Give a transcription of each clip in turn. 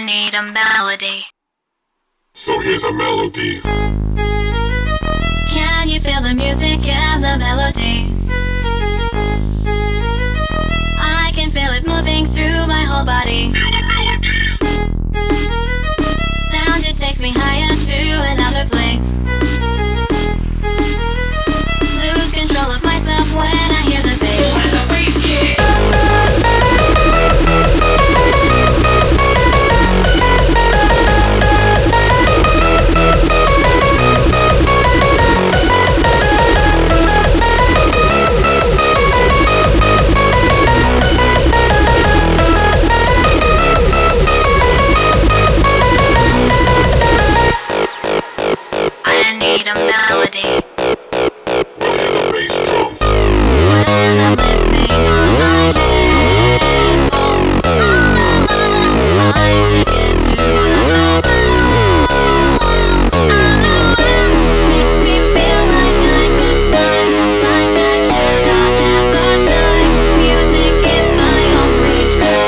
I need a melody. So here's a melody. Can you feel the music and the melody? I can feel it moving through my whole body. Feel the melody. Sound, it takes me higher to another place. Lose control of myself when I hear the bass. A melody. What is a bass drum? When I'm listening, I live on. I take it to another level. Makes me feel like I can fly, like I cannot ever die. Music is my only drug.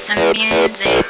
Some music.